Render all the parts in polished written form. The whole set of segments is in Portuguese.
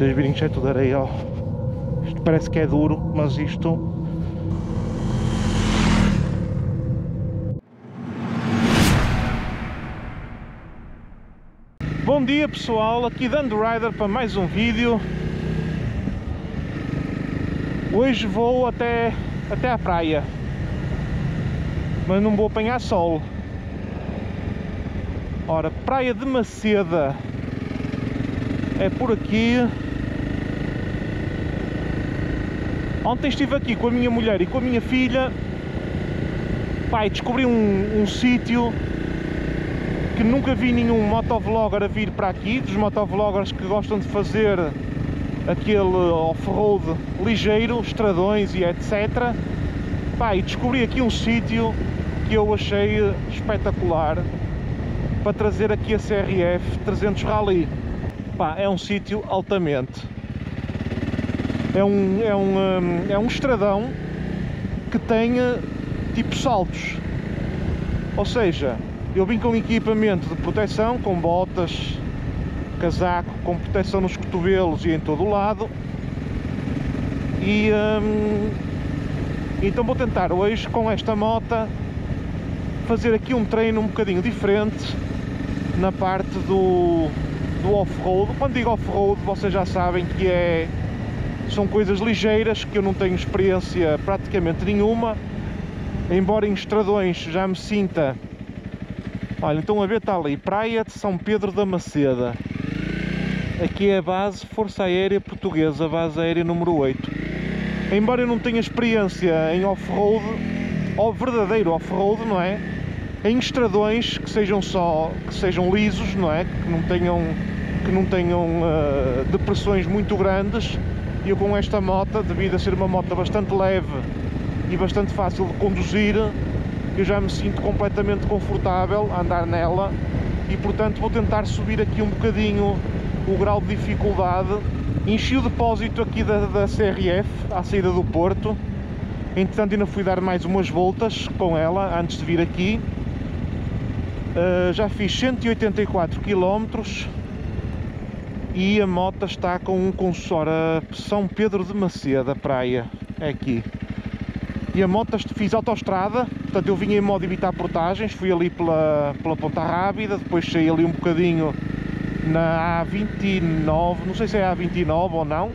vocês virem que é tudo areia, ó. Isto parece que é duro, mas isto... Bom dia pessoal, aqui Land Rider para mais um vídeo. Hoje vou até à praia, mas não vou apanhar sol. Ora, Praia de Maceda é por aqui. Ontem estive aqui com a minha mulher e com a minha filha. Pai, descobri um sítio que nunca vi nenhum motovlogger a vir para aqui, dos motovloggers que gostam de fazer aquele off-road ligeiro, estradões e etc. Pai, descobri aqui um sítio que eu achei espetacular para trazer aqui a CRF 300 Rally. Pá, é um sítio altamente. É um estradão que tem tipo saltos. Ou seja, eu vim com equipamento de proteção, com botas, casaco, com proteção nos cotovelos e em todo o lado. E então vou tentar hoje com esta moto fazer aqui um treino um bocadinho diferente na parte do off-road. Quando digo off-road, vocês já sabem que são coisas ligeiras, que eu não tenho experiência praticamente nenhuma, embora em estradões já me sinta. Olha, então a ver, está ali, Praia de São Pedro da Maceda. Aqui é a base Força Aérea Portuguesa, base aérea número 8. Embora eu não tenha experiência em off-road, ou verdadeiro off-road, não é? Em estradões que sejam lisos, não é? Que não tenham depressões muito grandes. Eu com esta moto, devido a ser uma moto bastante leve e bastante fácil de conduzir, eu já me sinto completamente confortável a andar nela e, portanto, vou tentar subir aqui um bocadinho o grau de dificuldade. Enchi o depósito aqui da CRF à saída do Porto. Entretanto, ainda fui dar mais umas voltas com ela antes de vir aqui. Já fiz 184 km e a moto está com um consórcio. São Pedro de Maceda, praia, é aqui. E a moto fiz autoestrada, portanto eu vim em modo evitar portagens, fui ali pela Ponta Rábida, depois saí ali um bocadinho na A29, não sei se é A29 ou não.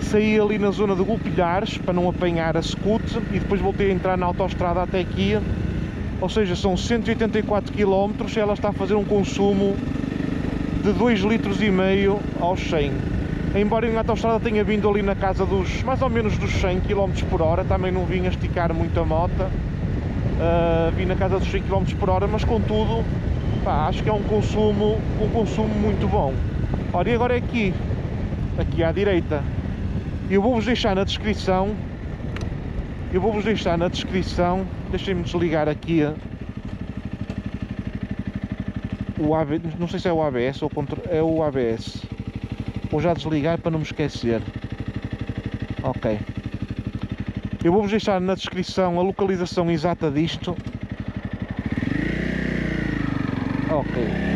Saí ali na zona de Gulpilhares para não apanhar a Scoot e depois voltei a entrar na autoestrada até aqui. Ou seja, são 184 km e ela está a fazer um consumo de 2,5 litros aos 100. Embora em autoestrada tenha vindo ali na casa dos mais ou menos dos 100 km/h, também não vim a esticar muito a moto. Vim na casa dos 100 km/h, mas contudo, pá, acho que é um consumo muito bom. Ora, e agora é aqui à direita. Eu vou-vos deixar na descrição, deixem-me desligar aqui o ABS, não sei se é o ABS ou é o ABS, vou já desligar para não me esquecer, ok. Eu vou-vos deixar na descrição a localização exata disto, ok.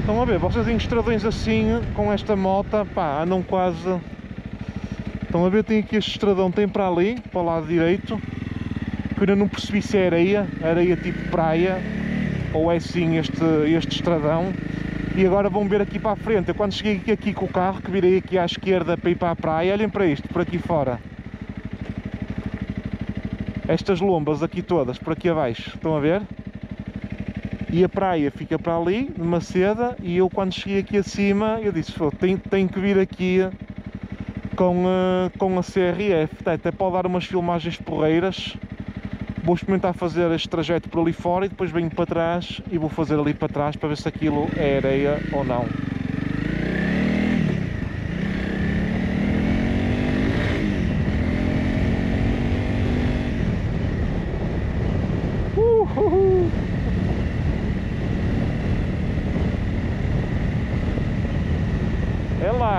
Estão a ver, vocês em estradões assim, com esta moto, pá, andam quase... Estão a ver, tem aqui este estradão, tem para ali, para o lado direito, que eu ainda não percebi se é areia tipo praia, ou é sim este estradão. E agora vão ver aqui para a frente. Eu quando cheguei aqui com o carro, que virei aqui à esquerda para ir para a praia, olhem para isto, por aqui fora. Estas lombas aqui todas, por aqui abaixo, estão a ver? E a praia fica para ali, de Maceda, e eu quando cheguei aqui acima, eu disse, tenho que vir aqui com a CRF, até pode dar umas filmagens porreiras. Vou experimentar fazer este trajeto por ali fora e depois venho para trás e vou fazer ali para trás para ver se aquilo é areia ou não.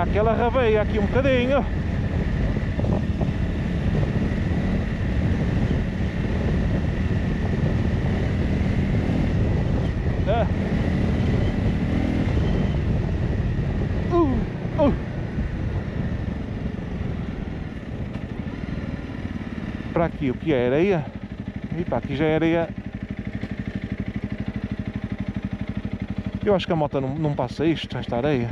dá que ela rabeia aqui um bocadinho. Para aqui o que é areia? E para aqui já é areia. Eu acho que a moto não passa isto, esta areia.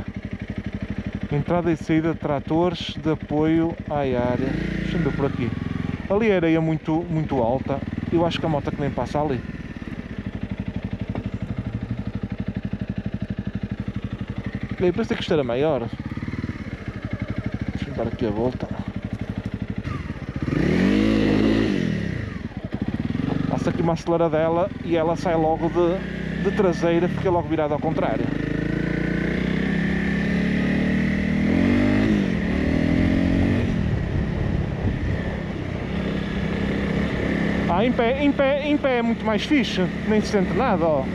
Entrada e saída de tratores de apoio à área. Deixa-me ver por aqui. Ali é areia muito alta. Eu acho que a moto que nem passa ali. Eu pensei que isto era maior. Deixa-me dar aqui a volta. Passa aqui uma aceleradela e ela sai logo de traseira, porque é logo virada ao contrário. Ah, em pé é muito mais fixe, nem se sente nada, ó.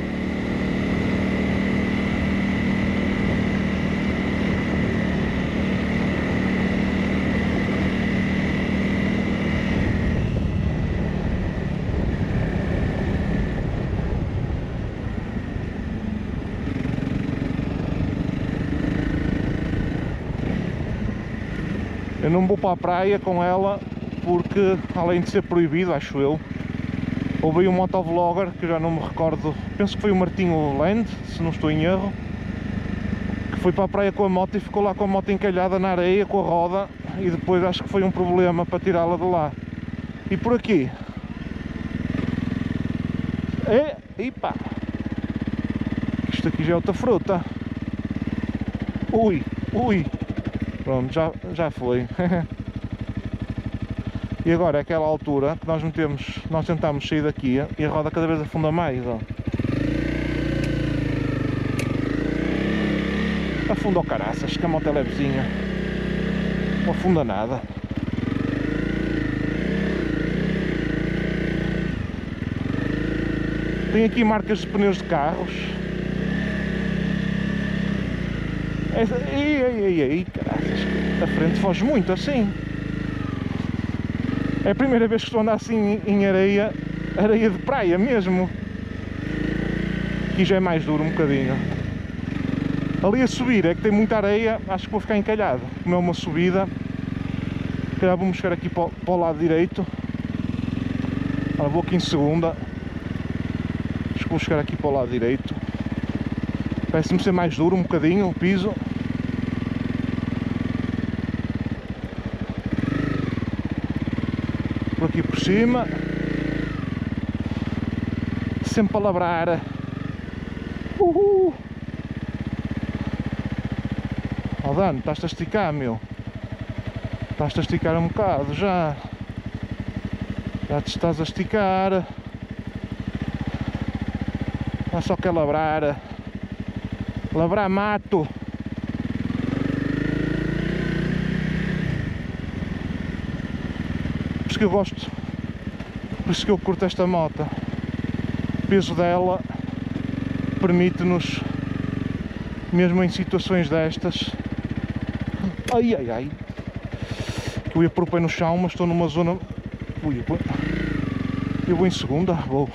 Eu não vou para a praia com ela porque, além de ser proibido, acho eu, houve um motovlogger que eu já não me recordo, penso que foi o Martinho Land, se não estou em erro, que foi para a praia com a moto e ficou lá com a moto encalhada na areia com a roda, e depois acho que foi um problema para tirá-la de lá. E por aqui? Epá! Isto aqui já é outra fruta. Ui, ui! Pronto, já foi. E agora é aquela altura que nós tentámos sair daqui e a roda cada vez afunda mais, ó. Afunda o caraças, que a moto é levezinha. Não afunda nada. Tem aqui marcas de pneus de carros. Ei, caraças, a frente foge muito assim. É a primeira vez que estou a andar assim em areia de praia mesmo. Aqui já é mais duro um bocadinho. Ali a subir é que tem muita areia, acho que vou ficar encalhado. Como é uma subida, calhar vou mexer aqui para o lado direito. Agora vou aqui em segunda. Acho que vou chegar aqui para o lado direito. Parece-me ser mais duro um bocadinho o piso. Por aqui por cima. Sempre a labrar. Uhul! Ó Dano, estás-te a esticar, meu. Estás-te a esticar um bocado já. Já te estás a esticar. Mas só quer labrar. Labrar mato. Por isso que eu gosto, por isso que eu curto esta moto. O peso dela permite-nos, mesmo em situações destas... Ai, que eu ia pôr o pé no chão, mas estou numa zona... Ui, eu vou em segunda, vou...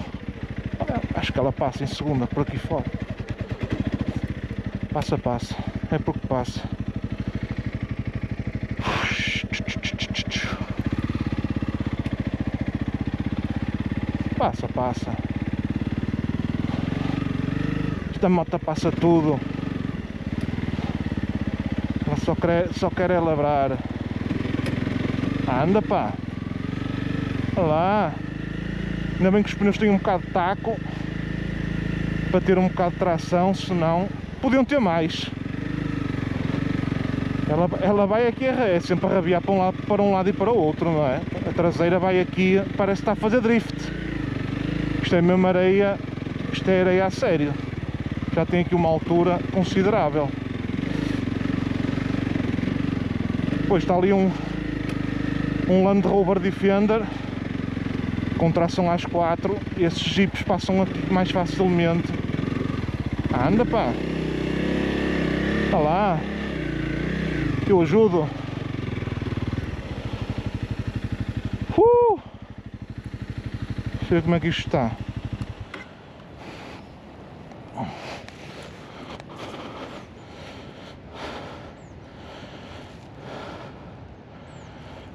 Acho que ela passa em segunda, por aqui fora. Passa, é porque passa. Passa. Esta moto passa tudo. Ela só quer é labrar. Anda, pá. Olha lá. Ainda bem que os pneus têm um bocado de taco para ter um bocado de tração, senão... Podiam ter mais. Ela vai aqui, é sempre a rabiar para um lado e para o outro, não é? A traseira vai aqui, parece que está a fazer drift. Isto é mesmo areia, isto é areia a sério. Já tem aqui uma altura considerável. Depois está ali um Land Rover Defender com tração às 4. Esses jipes passam aqui mais facilmente. Anda, pá! Olha lá, que eu ajudo. Deixa eu ver como é que isto está.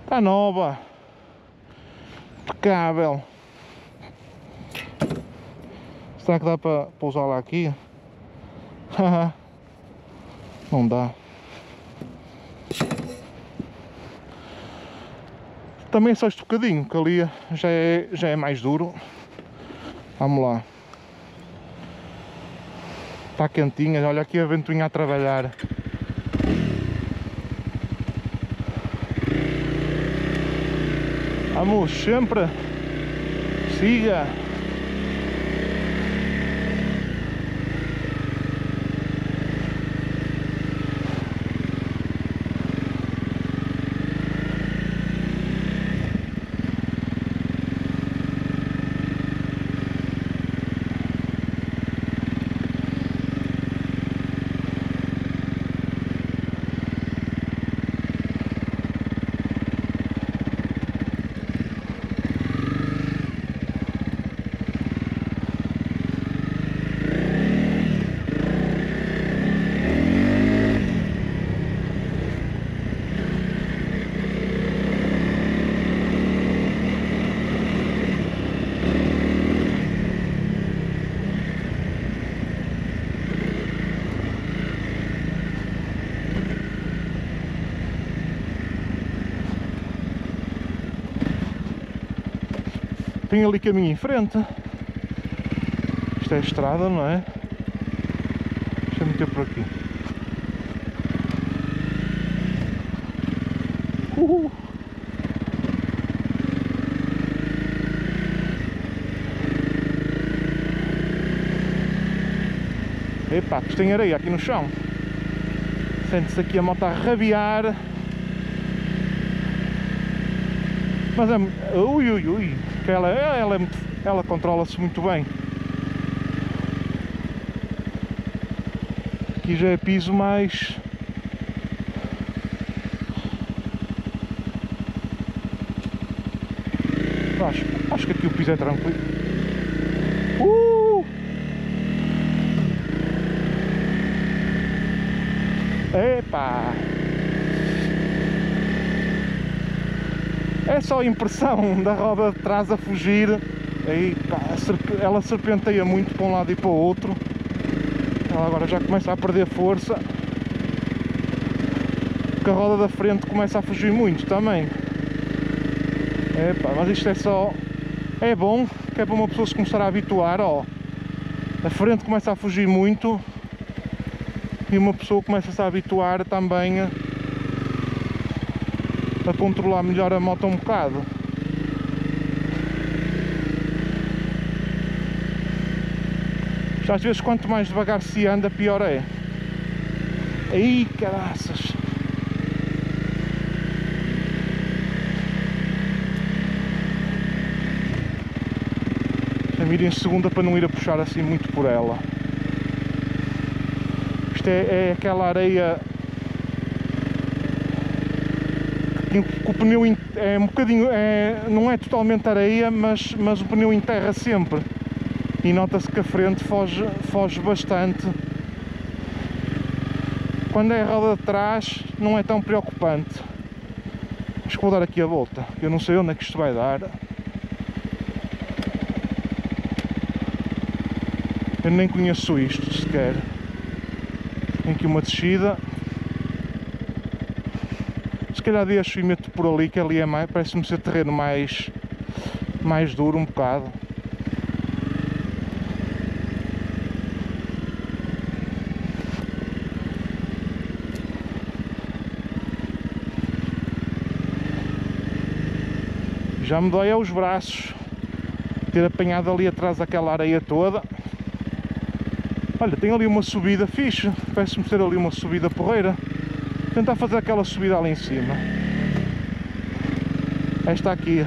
Está nova, impecável. Será que dá para pousar lá aqui? Não dá. Também só este bocadinho, que ali já é mais duro. Vamos lá. Está quentinha, olha aqui a ventoinha a trabalhar. Vamos, sempre siga. Tem ali caminho em frente. Isto é estrada, não é? Deixa-me meter por aqui. Uhul. Epá, que tem areia aqui no chão. Sente-se aqui a moto a rabiar. Mas é... Ui, ui, ui. Ela controla-se muito bem. Aqui já é piso mais... Acho que aqui o piso é tranquilo. Epá! É só a impressão da roda de trás a fugir, aí, pá, ela serpenteia muito para um lado e para o outro. Ela agora já começa a perder força, porque a roda da frente começa a fugir muito também. Epá, mas isto é só... é bom, que é para uma pessoa se começar a habituar, ó. A frente começa a fugir muito e uma pessoa começa-se a habituar também a controlar melhor a moto um bocado. Já às vezes quanto mais devagar se anda, pior é. Ai, caraças! Deixa-me ir em segunda para não ir a puxar assim muito por ela. Isto é aquela areia... O pneu é um bocadinho, não é totalmente areia, mas o pneu enterra sempre. E nota-se que a frente foge bastante. Quando é a roda de trás, não é tão preocupante. Acho que vou dar aqui a volta, eu não sei onde é que isto vai dar. Eu nem conheço isto sequer. Tem aqui uma descida. Se calhar deixo e meto por ali, que ali é mais, parece-me ser terreno mais duro um bocado. Já me dói aos braços ter apanhado ali atrás daquela areia toda. Olha, tem ali uma subida fixe, parece-me ser ali uma subida porreira. Tentar fazer aquela subida ali em cima. Esta aqui.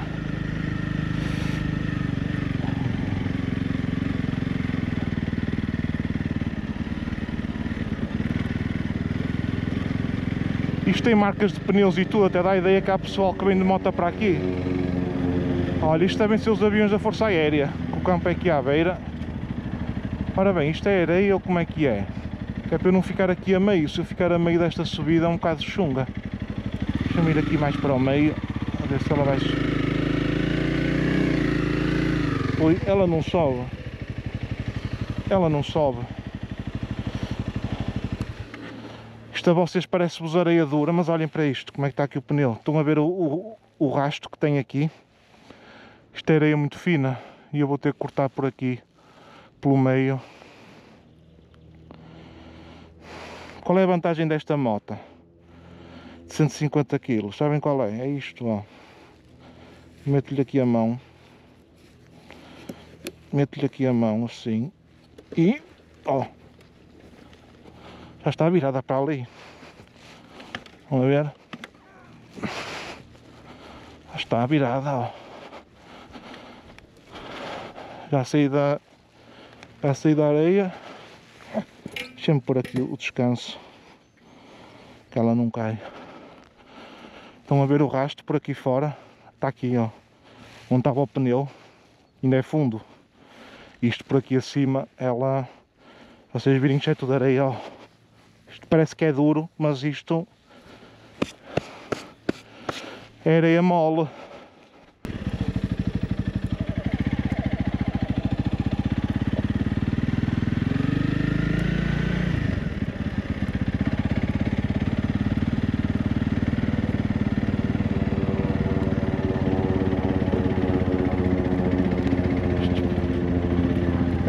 Isto tem marcas de pneus e tudo, até dá a ideia que há pessoal que vem de moto para aqui. Olha, isto devem ser os aviões da Força Aérea, que o campo é aqui à beira. Ora bem, isto é areia ou como é que é? É para eu não ficar aqui a meio, se eu ficar a meio desta subida é um bocado chunga. Deixa-me ir aqui mais para o meio, a ver se ela vai subir. Ela não sobe. Ela não sobe. Isto a vocês parece-vos areia dura, mas olhem para isto, como é que está aqui o pneu. Estão a ver o rasto que tem aqui? Isto é areia muito fina e eu vou ter que cortar por aqui, pelo meio. Qual é a vantagem desta moto? De 150 kg, sabem qual é? É isto, ó. Meto-lhe aqui a mão. Meto-lhe aqui a mão, assim. E, ó. Já está virada para ali. Vamos ver? Já está virada, ó. Já saí da areia. Deixa-me por aqui o descanso, que ela não cai. Estão a ver o rastro por aqui fora? Está aqui, ó, onde estava o pneu, ainda é fundo. Isto por aqui acima, ela, vocês virem que é tudo areia, ó. Isto parece que é duro, mas isto é areia mole.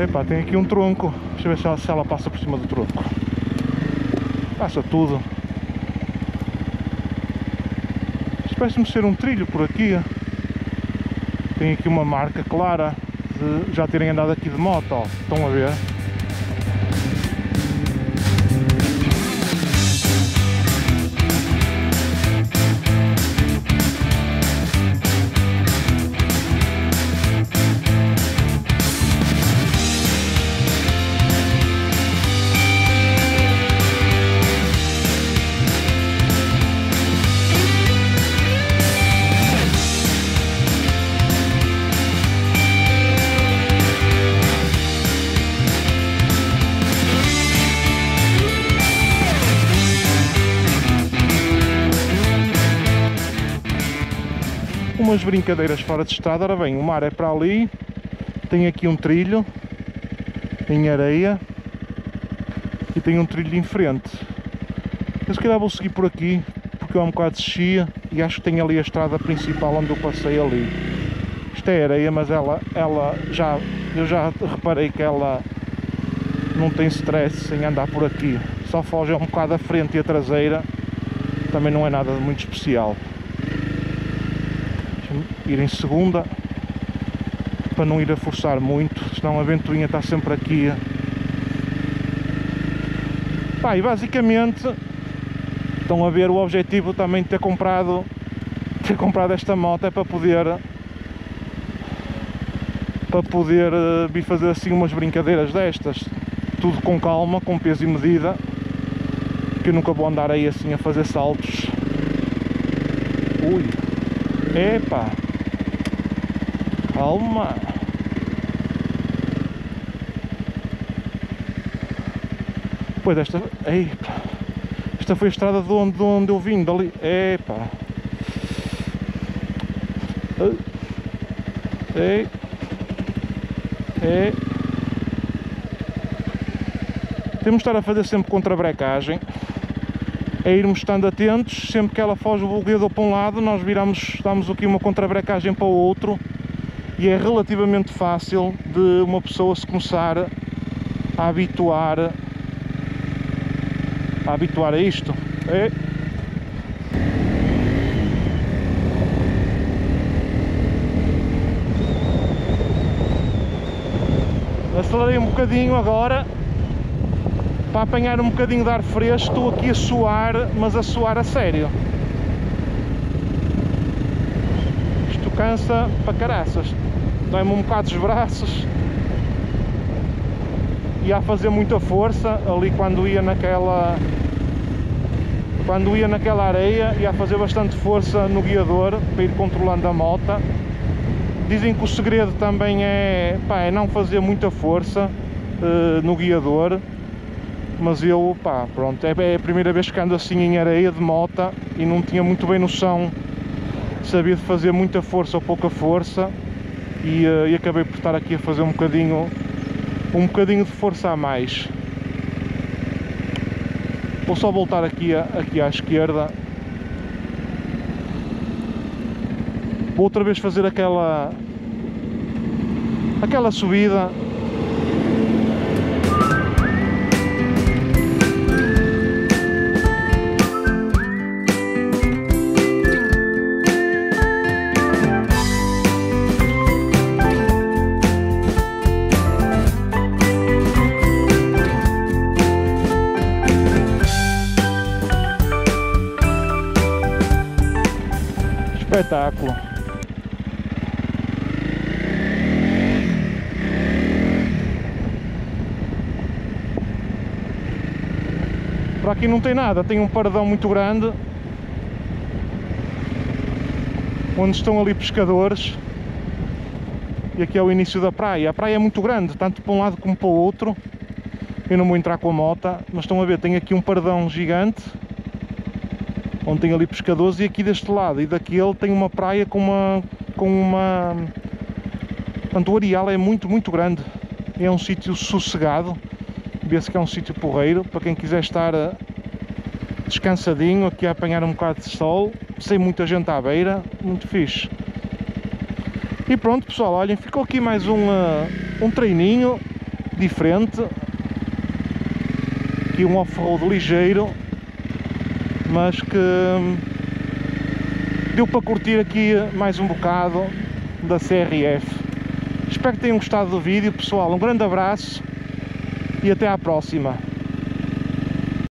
Epá, tem aqui um tronco, deixa eu ver se ela passa por cima do tronco. Passa tudo. Isto parece-me ser um trilho por aqui. Tem aqui uma marca clara de já terem andado aqui de moto, ó. Estão a ver? Umas brincadeiras fora de estrada. Ora bem, o mar é para ali, tem aqui um trilho em areia e tem um trilho em frente. Eu se calhar vou seguir por aqui porque é um bocado de chia e acho que tem ali a estrada principal onde eu passei ali. Isto é areia, mas eu já reparei que ela não tem stress em andar por aqui, só foge um bocado à frente e a traseira, também não é nada muito especial. Ir em segunda para não ir a forçar muito, senão a ventoinha está sempre aqui. Pá, e basicamente estão a ver o objetivo também de ter comprado esta moto é para poder vir fazer assim umas brincadeiras destas, tudo com calma, com peso e medida, que eu nunca vou andar aí assim a fazer saltos. Ui. Epa! Calma! Pois esta... Epa! Esta foi a estrada de onde eu vim, dali... Epa! Temos de estar a fazer sempre contra-brecagem. É irmos estando atentos, sempre que ela foge o boguedo para um lado, nós viramos, damos aqui uma contrabrecagem para o outro, e é relativamente fácil de uma pessoa se começar a habituar a isto. É. Acelerei um bocadinho agora, para apanhar um bocadinho de ar fresco. Estou aqui a suar, mas a suar a sério. Isto cansa para caraças, dói-me um bocado os braços, e a fazer muita força ali quando ia naquela Quando ia naquela areia, ia fazer bastante força no guiador para ir controlando a moto. Dizem que o segredo também é, pá, é não fazer muita força no guiador, mas eu, pá, pronto, é a primeira vez que ando assim em areia de moto e não tinha muito bem noção, sabia de fazer muita força ou pouca força, e acabei por estar aqui a fazer um bocadinho de força a mais. Vou só voltar aqui à esquerda. Vou outra vez fazer aquela subida. Espetáculo. Por aqui não tem nada, tem um paradão muito grande onde estão ali pescadores, e aqui é o início da praia. A praia é muito grande, tanto para um lado como para o outro. Eu não vou entrar com a moto, mas estão a ver, tem aqui um paradão gigante onde tem ali pescadores, e aqui deste lado e daquele tem uma praia com uma... Portanto, o areal é muito grande, é um sítio sossegado, vê-se que é um sítio porreiro, para quem quiser estar descansadinho, aqui a apanhar um bocado de sol, sem muita gente à beira, muito fixe. E pronto pessoal, olhem, ficou aqui mais um treininho diferente, aqui um off-road ligeiro, mas que deu para curtir aqui mais um bocado da CRF. Espero que tenham gostado do vídeo, pessoal. Um grande abraço e até à próxima.